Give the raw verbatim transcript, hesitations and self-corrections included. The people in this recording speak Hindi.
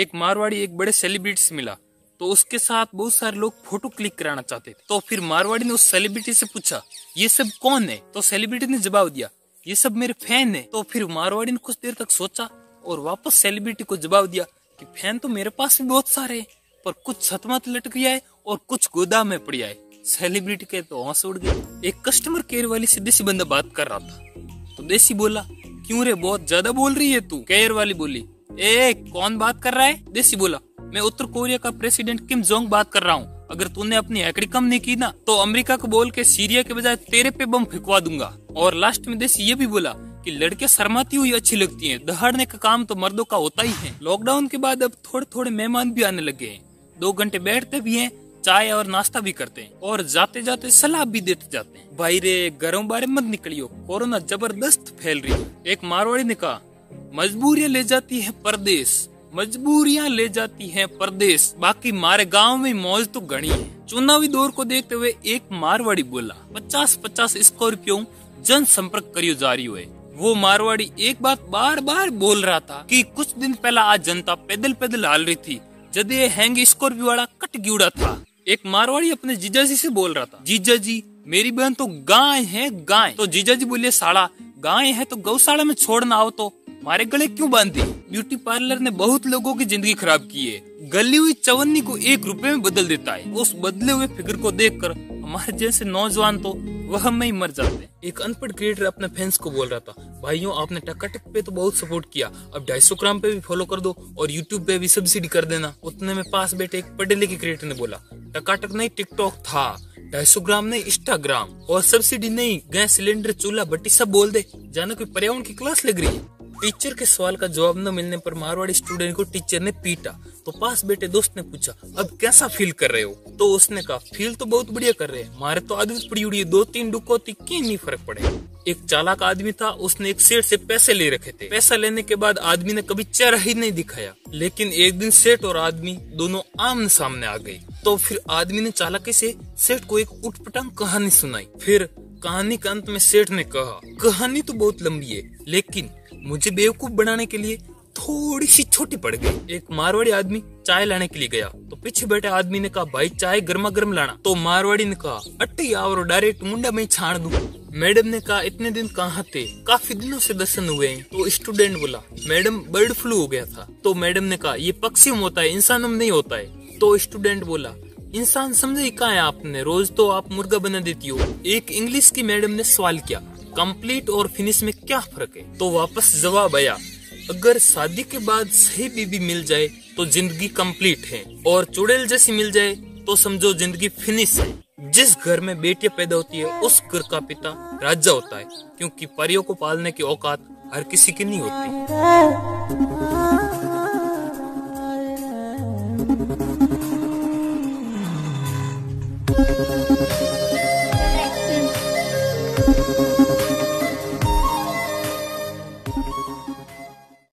एक मारवाड़ी एक बड़े सेलिब्रिटी से मिला, तो उसके साथ बहुत सारे लोग फोटो क्लिक कराना चाहते थे। तो फिर मारवाड़ी ने उस सेलिब्रिटी से पूछा, ये सब कौन है? तो सेलिब्रिटी ने जवाब दिया, ये सब मेरे फैन है। तो फिर मारवाड़ी ने कुछ देर तक सोचा और वापस सेलिब्रिटी को जवाब दिया कि फैन तो मेरे पास भी बहुत सारे हैं, पर कुछ छतमत लटक गया है और कुछ गोदाम में पड़ जाए। सेलिब्रिटी के तो आंसू उड़ गए। एक कस्टमर केयर वाली से देसी बंदा बात कर रहा था, तो देसी बोला, क्यों रे बहुत ज्यादा बोल रही है तू? केयर वाली बोली, ए कौन बात कर रहा है? देसी बोला, मैं उत्तर कोरिया का प्रेसिडेंट किम जोंग बात कर रहा हूँ। अगर तूने अपनी हैकड़ी कम नहीं की ना तो अमेरिका को बोल के सीरिया के बजाय तेरे पे बम फेंकवा दूंगा। और लास्ट में देसी ये भी बोला कि लड़के शर्माती हुई अच्छी लगती हैं, दहाड़ने का काम तो मर्दों का होता ही है। लॉकडाउन के बाद अब थोड़े थोड़े मेहमान भी आने लगे हैं, दो घंटे बैठते भी हैं, चाय और नाश्ता भी करते हैं और जाते जाते सलाह भी देते जाते हैं। भाई रे घरों बारे मत निकलियो, कोरोना जबरदस्त फैल रही है। एक मारवाड़ी ने कहा, मजबूरियां ले जाती है परदेश, मजबूरियां ले जाती है परदेश, बाकी मारे गांव में मौज तो घनी है। चुनावी दौर को देखते हुए एक मारवाड़ी बोला, पचास पचास स्कॉर्पियो जन संपर्क करियो जारी हुए। वो मारवाड़ी एक बात बार बार बोल रहा था कि कुछ दिन पहला आज जनता पैदल पैदल हाल रही थी, जब ये हैंग स्कॉर्पियो वाला कट गिड़ा था। एक मारवाड़ी अपने जीजा जी से बोल रहा था, जीजा जी मेरी बहन तो गाय है गाय। तो जीजा जी बोले, साला गाय है तो गौशाला में छोड़ना आओ तो मारे गले क्यों बांधी? ब्यूटी पार्लर ने बहुत लोगों की जिंदगी खराब की है, गली हुई चवन्नी को एक रुपए में बदल देता है। उस बदले हुए फिगर को देखकर हमारे जैसे नौजवान तो वह में ही मर जाते। एक अनपढ़ क्रिएटर अपने फैंस को बोल रहा था, भाइयों आपने टकाटक पे तो बहुत सपोर्ट किया, अब ढाई सौ ग्राम पे भी फॉलो कर दो और यूट्यूब पे भी सब्सिडी कर देना। उतने में पास बैठे एक पढ़े लिखे क्रिएटर ने बोला, टकाटक नहीं टिकटॉक था, ढाई सौ ग्राम नहीं इंस्टाग्राम, और सब्सिडी नहीं गैस सिलेंडर चूल्हा बट्टी सब बोल दे, जाना कोई पर्यावरण की क्लास लग रही है। टीचर के सवाल का जवाब न मिलने पर मारवाड़ी स्टूडेंट को टीचर ने पीटा, तो पास बैठे दोस्त ने पूछा, अब कैसा फील कर रहे हो? तो उसने कहा, फील तो बहुत बढ़िया कर रहे हैं, मारे तो आदत पड़ी उड़ी है, दो तीन डुकौती की नहीं फर्क पड़े। एक चालाक आदमी था, उसने एक सेठ से पैसे ले रखे थे। पैसा लेने के बाद आदमी ने कभी चेहरा ही नहीं दिखाया, लेकिन एक दिन सेठ और आदमी दोनों आमने सामने आ गए। तो फिर आदमी ने चालाकी से सेठ को एक उटपटांग कहानी सुनाई। फिर कहानी के अंत में सेठ ने कहा, कहानी तो बहुत लंबी है, लेकिन मुझे बेवकूफ बनाने के लिए थोड़ी सी छोटी पड़ गई। एक मारवाड़ी आदमी चाय लाने के लिए गया, तो पीछे बैठे आदमी ने कहा, भाई चाय गर्मा गर्म लाना। तो मारवाड़ी ने कहा, अट्टे यार डायरेक्ट मुंडा में छान दूं। मैडम ने कहा, इतने दिन कहाँ थे, काफी दिनों से दर्शन हुए हैं। तो स्टूडेंट बोला, मैडम बर्ड फ्लू हो गया था। तो मैडम ने कहा, ये पक्षी में होता है, इंसानों में नहीं होता है। तो स्टूडेंट बोला, इंसान समझे कहाँ है आपने, रोज तो आप मुर्गा बना देती हो। एक इंग्लिश की मैडम ने सवाल किया, कंप्लीट और फिनिश में क्या फर्क है? तो वापस जवाब आया, अगर शादी के बाद सही बीबी मिल जाए तो जिंदगी कंप्लीट है, और चुड़ैल जैसी मिल जाए तो समझो जिंदगी फिनिश है। जिस घर में बेटियां पैदा होती है उस घर का पिता राजा होता है, क्योंकि परियों को पालने की औकात हर किसी की नहीं होती।